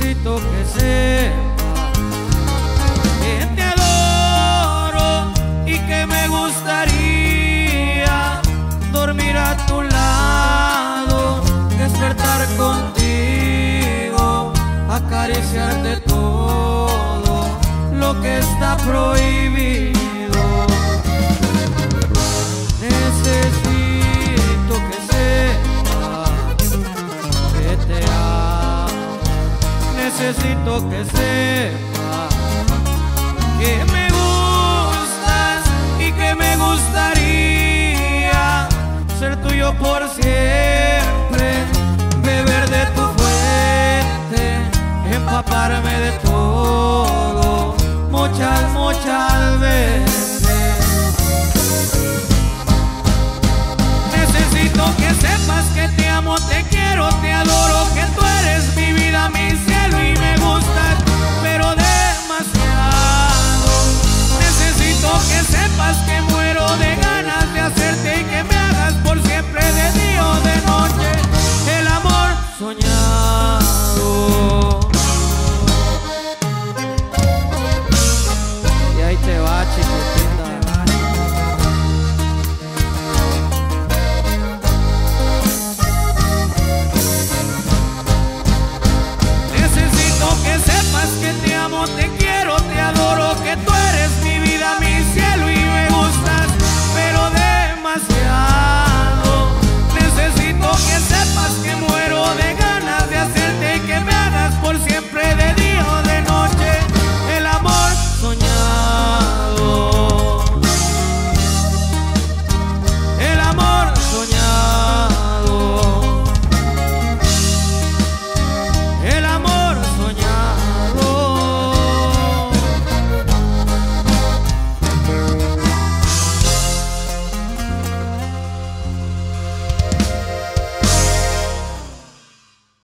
necesito que sepas que te adoro y que me gustaría dormir a tu lado, despertar contigo, acariciarte todo lo que está prohibido. Necesito que sepas que me gustas y que me gustaría ser tuyo por siempre, beber de tu fuente, empaparme de todo, muchas, muchas veces.